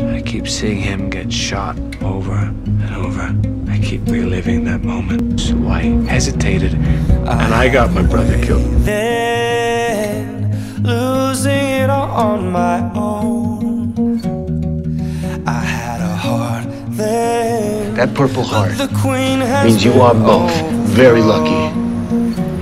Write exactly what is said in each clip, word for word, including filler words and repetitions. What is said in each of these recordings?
I keep seeing him get shot over and over. I keep reliving that moment. So I hesitated, and I got my brother killed. Then, losing it all on my own, I had a heart then. That purple heart means you are both very lucky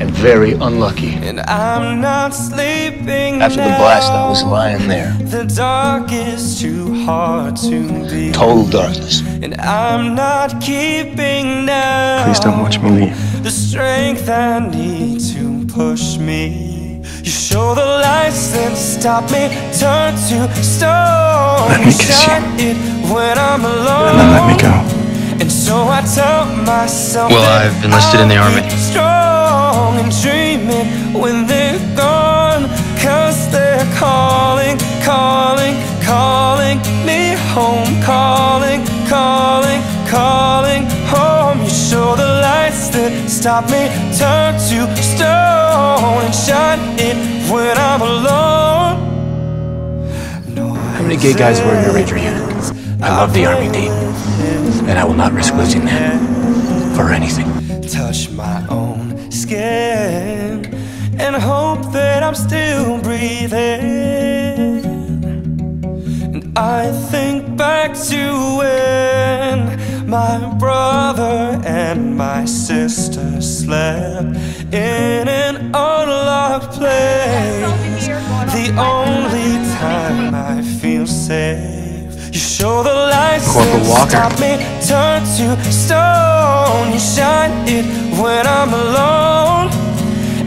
and very unlucky. And I'm not sleeping. After the blast, I was lying there. The dark is too hard to be. Total darkness. And I'm not keeping now. Please don't watch me leave. The strength I need to push me. You show the lights that stop me. Turn to stone. Let me kiss you. When I'm alone. And then let me go. And so I tell myself. Well, I've enlisted in the army. And dream it when they're gone, 'cause they're calling, calling, calling me home, calling, calling, calling home. You show the lights that stop me, turn to stone, and shine it when I'm alone. No. How many gay guys were in your Ranger unit? I love the Army deep, and I will not risk losing that for anything. Touch my own skin and hope that I'm still breathing. And I think back to when my brother and my sister slept in an unlocked place. The only time I feel safe. You show the lights that stop me, turn to stone. You shine it when I'm alone.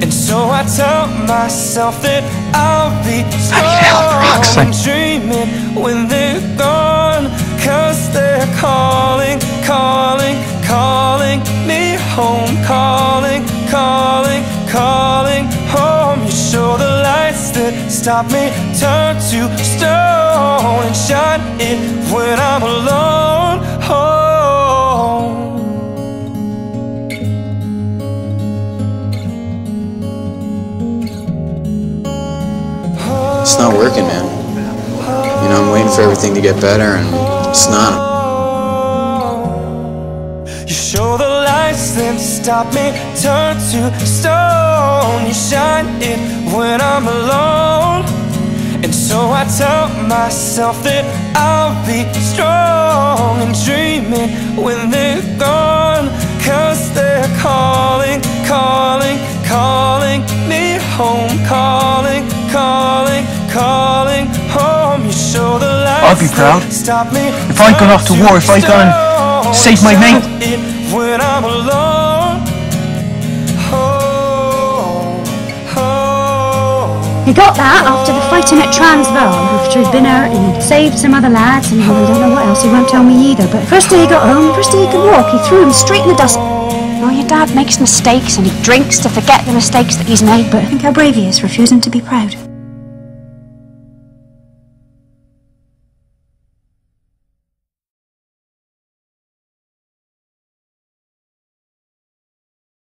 And so I tell myself that I'll be strong. I'm dreaming when they're gone, 'cause they're calling, calling, calling me home. Calling, calling, calling home. You show the lights that stop me, turn to stone. And shine it when I'm alone. Oh. It's not working, man. You know, I'm waiting for everything to get better, and it's not. You show the lights that stop me, turn to stone. You shine it when I'm alone. And so I tell myself that I'll be strong. And dream it when they're gone, 'cause they're calling, calling, calling me home. Calling, calling, calling home. You show the light. I'll be proud. Stop me. If I gone off to war, if I gone and saved my mate. It when I'm alone. He got that after the fighting at Transvaal, after he'd been out and saved some other lads, and I don't know what else, he won't tell me either, but first day he got home, first day he could walk, he threw him straight in the dust. Oh, your dad makes mistakes and he drinks to forget the mistakes that he's made, but I think how brave he is, refusing to be proud.